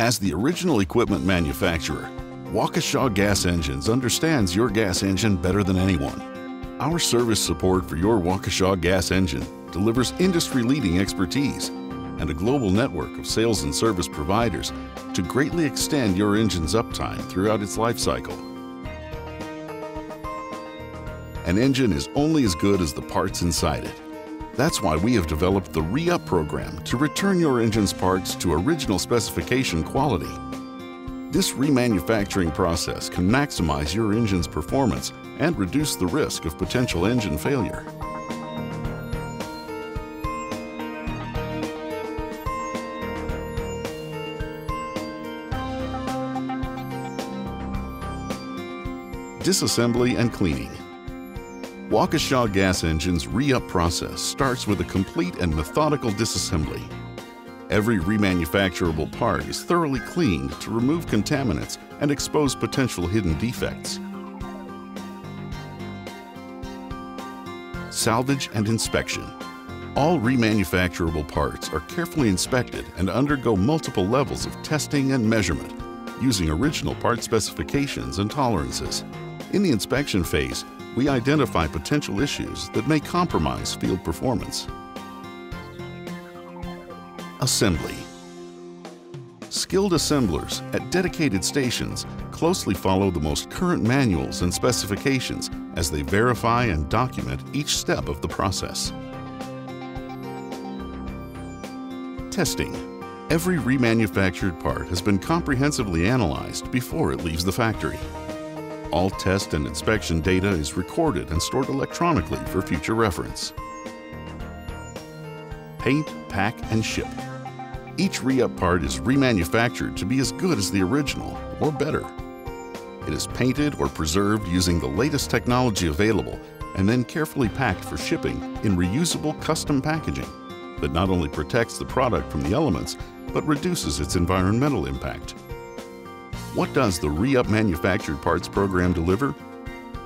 As the original equipment manufacturer, Waukesha Gas Engines understands your gas engine better than anyone. Our service support for your Waukesha Gas Engine delivers industry-leading expertise and a global network of sales and service providers to greatly extend your engine's uptime throughout its life cycle. An engine is only as good as the parts inside it. That's why we have developed the reUp program to return your engine's parts to original specification quality. This remanufacturing process can maximize your engine's performance and reduce the risk of potential engine failure. Disassembly and cleaning. Waukesha Gas Engines' reUp process starts with a complete and methodical disassembly. Every remanufacturable part is thoroughly cleaned to remove contaminants and expose potential hidden defects. Salvage and inspection. All remanufacturable parts are carefully inspected and undergo multiple levels of testing and measurement using original part specifications and tolerances. In the inspection phase, we identify potential issues that may compromise field performance. Assembly. Skilled assemblers at dedicated stations closely follow the most current manuals and specifications as they verify and document each step of the process. Testing. Every remanufactured part has been comprehensively analyzed before it leaves the factory. All test and inspection data is recorded and stored electronically for future reference. Paint, pack, and ship. Each reUp part is remanufactured to be as good as the original, or better. It is painted or preserved using the latest technology available and then carefully packed for shipping in reusable custom packaging that not only protects the product from the elements, but reduces its environmental impact. What does the reUp manufactured parts program deliver?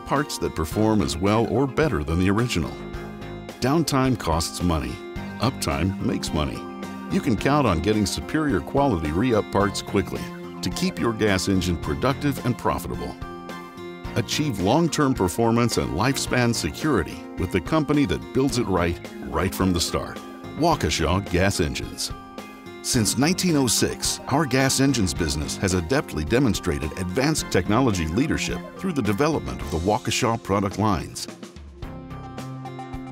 Parts that perform as well or better than the original. Downtime costs money. Uptime makes money. You can count on getting superior quality reUp parts quickly to keep your gas engine productive and profitable. Achieve long-term performance and lifespan security with the company that builds it right from the start. Waukesha Gas Engines. Since 1906, our gas engines business has adeptly demonstrated advanced technology leadership through the development of the Waukesha product lines.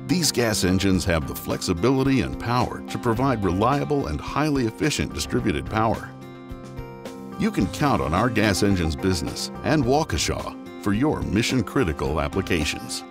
These gas engines have the flexibility and power to provide reliable and highly efficient distributed power. You can count on our gas engines business and Waukesha for your mission-critical applications.